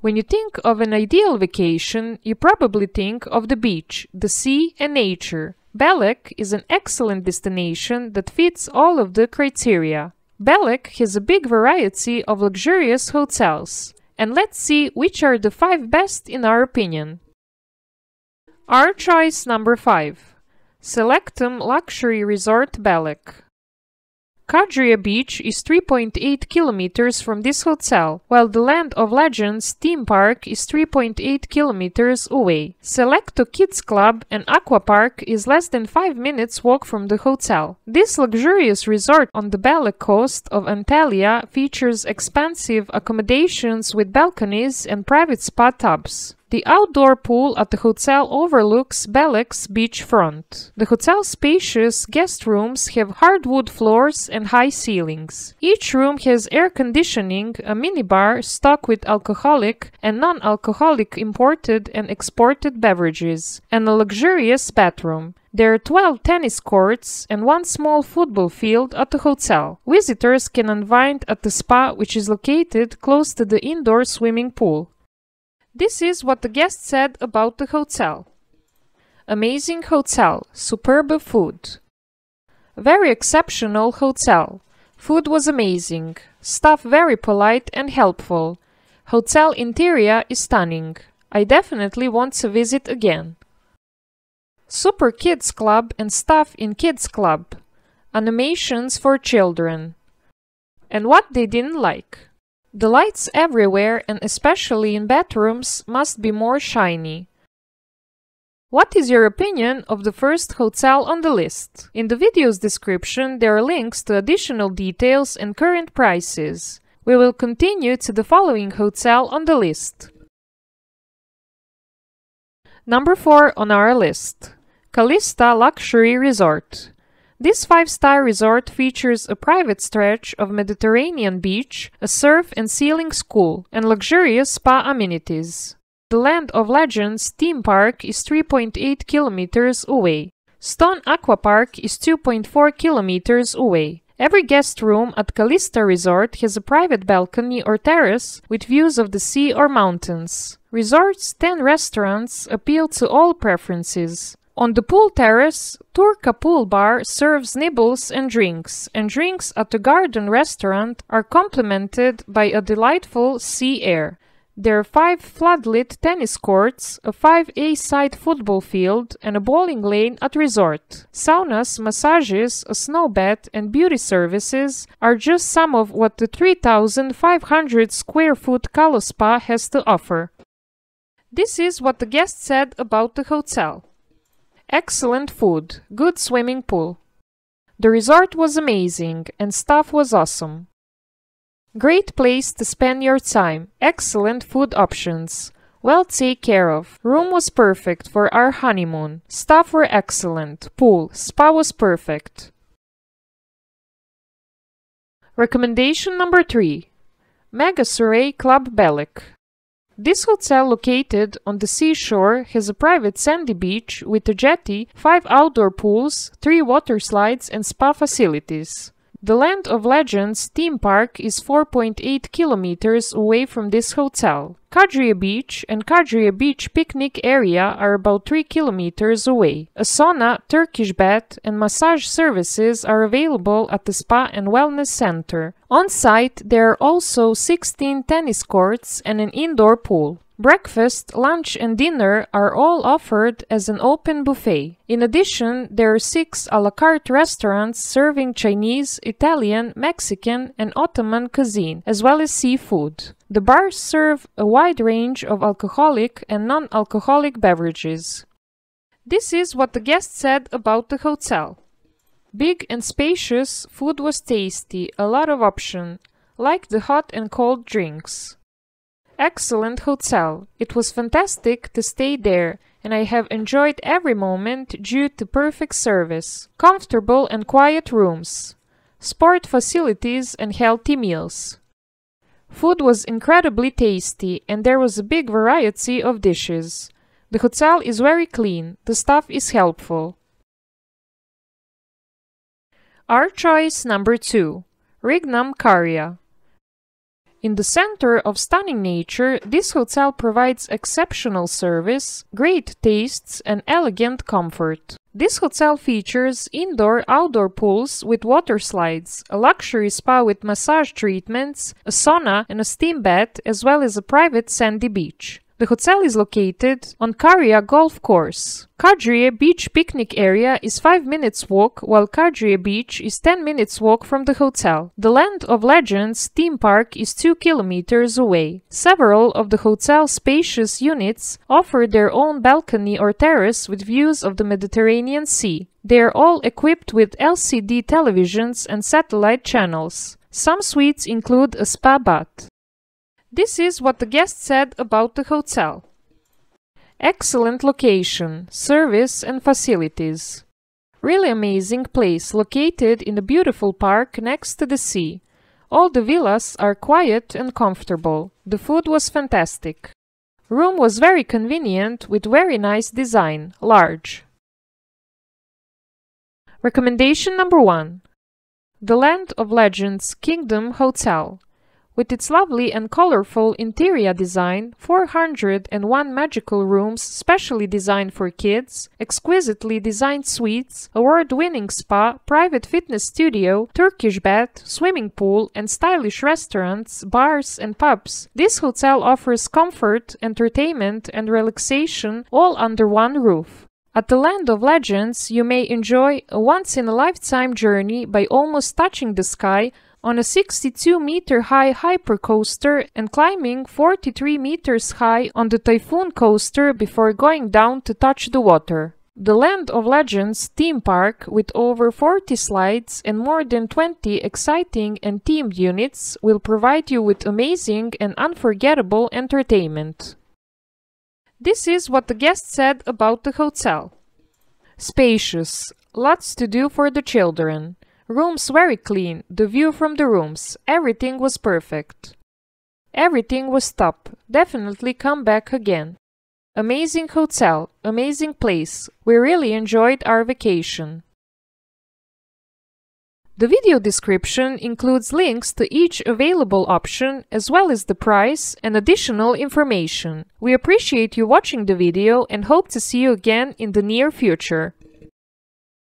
When you think of an ideal vacation, you probably think of the beach, the sea and nature. Belek is an excellent destination that fits all of the criteria. Belek has a big variety of luxurious hotels. And let's see which are the 5 best in our opinion. Our choice number 5. Selectum Luxury Resort Belek. Kadriye Beach is 3.8 kilometers from this hotel, while the Land of Legends theme park is 3.8 kilometers away. Selecto Kids Club and Aqua Park is less than 5 minutes walk from the hotel. This luxurious resort on the Belek coast of Antalya features expansive accommodations with balconies and private spa tubs. The outdoor pool at the hotel overlooks Belek's beachfront. The hotel's spacious guest rooms have hardwood floors and high ceilings. Each room has air conditioning, a minibar stocked with alcoholic and non-alcoholic imported and exported beverages, and a luxurious bathroom. There are 12 tennis courts and 1 small football field at the hotel. Visitors can unwind at the spa, which is located close to the indoor swimming pool. This is what the guest said about the hotel. Amazing hotel, superb food. Very exceptional hotel. Food was amazing. Staff very polite and helpful. Hotel interior is stunning. I definitely want to visit again. Super Kids Club and staff in Kids Club. Animations for children. And what they didn't like. The lights everywhere and especially in bathrooms must be more shiny. What is your opinion of the first hotel on the list? In the video's description there are links to additional details and current prices. We will continue to the following hotel on the list. Number 4 on our list. Calista Luxury Resort. This 5-star resort features a private stretch of Mediterranean beach, a surf and sailing school, and luxurious spa amenities. The Land of Legends theme park is 3.8 kilometers away. Stone Aqua Park is 2.4 kilometers away. Every guest room at Calista Resort has a private balcony or terrace with views of the sea or mountains. Resort's 10 restaurants appeal to all preferences. On the pool terrace, Turka Pool Bar serves nibbles and drinks at the garden restaurant are complemented by a delightful sea air. There are 5 floodlit tennis courts, a 5A-side football field, and a bowling lane at resort. Saunas, massages, a snow bath, and beauty services are just some of what the 3,500 square foot Kalo Spa has to offer. This is what the guest said about the hotel. Excellent food, good swimming pool. The resort was amazing and staff was awesome. Great place to spend your time, excellent food options, well taken care of. Room was perfect for our honeymoon. Staff were excellent, pool, spa was perfect. Recommendation number 3. Megasaray Club Belek. This hotel located on the seashore has a private sandy beach with a jetty, 5 outdoor pools, 3 water slides and spa facilities. The Land of Legends theme park is 4.8 kilometers away from this hotel. Kadriye Beach and Kadriye Beach picnic area are about 3 kilometers away. A sauna, Turkish bath and massage services are available at the spa and wellness center. On site there are also 16 tennis courts and an indoor pool. Breakfast, lunch and dinner are all offered as an open buffet. In addition, there are 6 à la carte restaurants serving Chinese, Italian, Mexican and Ottoman cuisine, as well as seafood. The bars serve a wide range of alcoholic and non-alcoholic beverages. This is what the guest said about the hotel. Big and spacious, food was tasty, a lot of options, like the hot and cold drinks. Excellent hotel. It was fantastic to stay there and I have enjoyed every moment due to perfect service, comfortable and quiet rooms, sport facilities and healthy meals. Food was incredibly tasty and there was a big variety of dishes. The hotel is very clean. The staff is helpful. Our choice number 2. Regnum Carya. In the center of stunning nature, this hotel provides exceptional service, great tastes and elegant comfort. This hotel features indoor-outdoor pools with water slides, a luxury spa with massage treatments, a sauna and a steam bath, as well as a private sandy beach. The hotel is located on Carya Golf Course. Kadriye Beach picnic area is 5 minutes walk, while Kadriye Beach is 10 minutes walk from the hotel. The Land of Legends theme park is 2 kilometers away. Several of the hotel's spacious units offer their own balcony or terrace with views of the Mediterranean Sea. They are all equipped with LCD televisions and satellite channels. Some suites include a spa bath. This is what the guest said about the hotel. Excellent location, service and facilities. Really amazing place located in a beautiful park next to the sea. All the villas are quiet and comfortable. The food was fantastic. Room was very convenient with very nice design, large. Recommendation number 1. The Land of Legends Kingdom Hotel. With its lovely and colorful interior design, 401 magical rooms specially designed for kids, exquisitely designed suites, award-winning spa, private fitness studio, Turkish bath, swimming pool, and stylish restaurants, bars, and pubs, this hotel offers comfort, entertainment, and relaxation all under one roof. At the Land of Legends, you may enjoy a once-in-a-lifetime journey by almost touching the sky on a 62-meter-high hypercoaster and climbing 43 meters high on the Typhoon coaster before going down to touch the water. The Land of Legends theme park, with over 40 slides and more than 20 exciting and themed units, will provide you with amazing and unforgettable entertainment. This is what the guest said about the hotel. Spacious, lots to do for the children. Rooms very clean, the view from the rooms, everything was perfect. Everything was top, definitely come back again. Amazing hotel, amazing place, we really enjoyed our vacation. The video description includes links to each available option as well as the price and additional information. We appreciate you watching the video and hope to see you again in the near future.